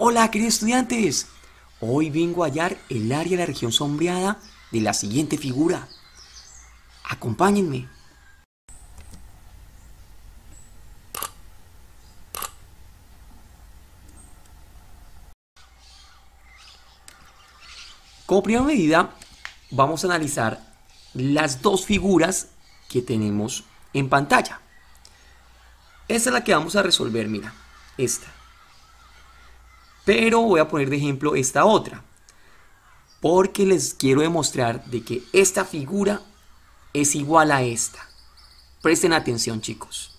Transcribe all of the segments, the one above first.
Hola queridos estudiantes, hoy vengo a hallar el área de la región sombreada de la siguiente figura. Acompáñenme. Como primera medida vamos a analizar las dos figuras que tenemos en pantalla. Esta es la que vamos a resolver, mira, esta. Pero voy a poner de ejemplo esta otra, porque les quiero demostrar de que esta figura es igual a esta. Presten atención, chicos.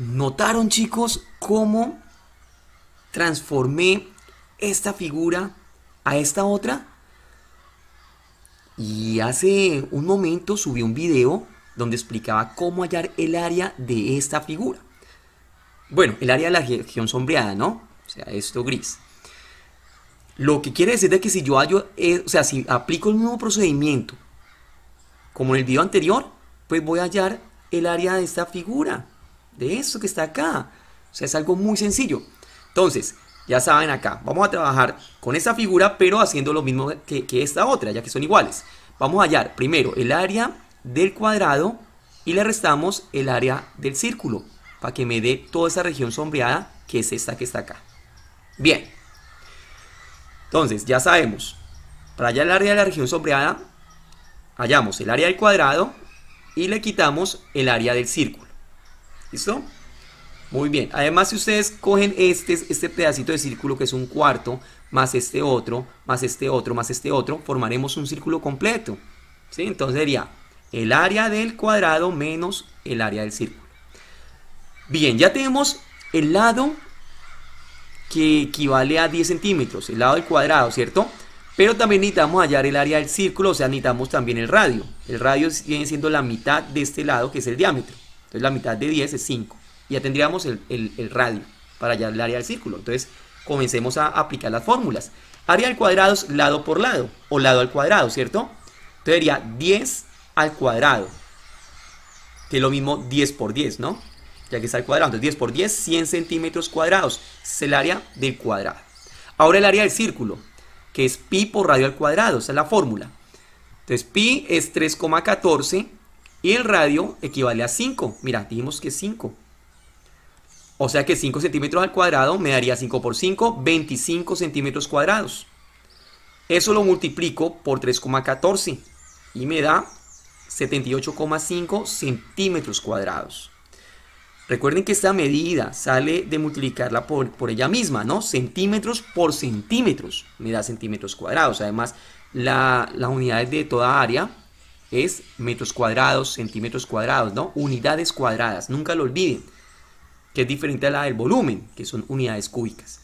¿Notaron, chicos, cómo transformé esta figura a esta otra? Y hace un momento subí un video donde explicaba cómo hallar el área de esta figura. Bueno, el área de la región sombreada, ¿no? O sea, esto gris. Lo que quiere decir es que si yo hallo, si aplico el mismo procedimiento como en el video anterior, pues voy a hallar el área de esta figura. De esto que está acá. O sea, es algo muy sencillo. Entonces, ya saben acá. Vamos a trabajar con esta figura, pero haciendo lo mismo que esta otra, ya que son iguales. Vamos a hallar primero el área del cuadrado y le restamos el área del círculo, para que me dé toda esa región sombreada, que es esta que está acá. Bien. Entonces, ya sabemos. Para hallar el área de la región sombreada, hallamos el área del cuadrado y le quitamos el área del círculo. ¿Listo? Muy bien. Además, si ustedes cogen este pedacito de círculo, que es un cuarto, más este otro, más este otro, más este otro, formaremos un círculo completo, ¿sí? Entonces sería el área del cuadrado menos el área del círculo. Bien, ya tenemos el lado que equivale a 10 centímetros, el lado del cuadrado, ¿cierto? Pero también necesitamos hallar el área del círculo, o sea, necesitamos también el radio. El radio viene siendo la mitad de este lado, que es el diámetro. Entonces la mitad de 10 es 5. Y ya tendríamos el radio para hallar el área del círculo. Entonces comencemos a aplicar las fórmulas. Área al cuadrado es lado por lado, o lado al cuadrado, ¿cierto? Entonces sería 10 al cuadrado, que es lo mismo 10 por 10, ¿no? Ya que es al cuadrado. Entonces 10 por 10, 100 centímetros cuadrados. Es el área del cuadrado. Ahora el área del círculo, que es pi por radio al cuadrado. Esa es la fórmula. Entonces pi es 3,14. Y el radio equivale a 5. Mira, dijimos que es 5. O sea que 5 centímetros al cuadrado me daría 5 por 5, 25 centímetros cuadrados. Eso lo multiplico por 3,14 y me da 78,5 centímetros cuadrados. Recuerden que esta medida sale de multiplicarla por ella misma, ¿no? Centímetros por centímetros me da centímetros cuadrados. Además, las unidades de toda área es metros cuadrados, centímetros cuadrados, ¿no? Unidades cuadradas, nunca lo olviden, que es diferente a la del volumen, que son unidades cúbicas.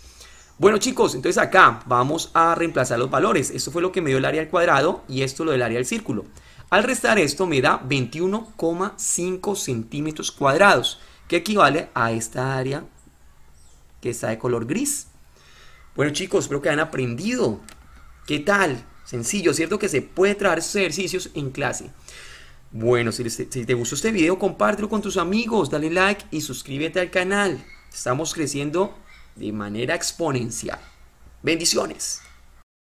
Bueno, chicos, entonces acá vamos a reemplazar los valores. Esto fue lo que me dio el área al cuadrado y esto lo del área del círculo. Al restar esto me da 21,5 centímetros cuadrados, que equivale a esta área que está de color gris. Bueno, chicos, espero que hayan aprendido. ¿Qué tal? Sencillo, ¿cierto? Que se puede trabajar esos ejercicios en clase. Bueno, si te gustó este video, compártelo con tus amigos, dale like y suscríbete al canal. Estamos creciendo de manera exponencial. Bendiciones.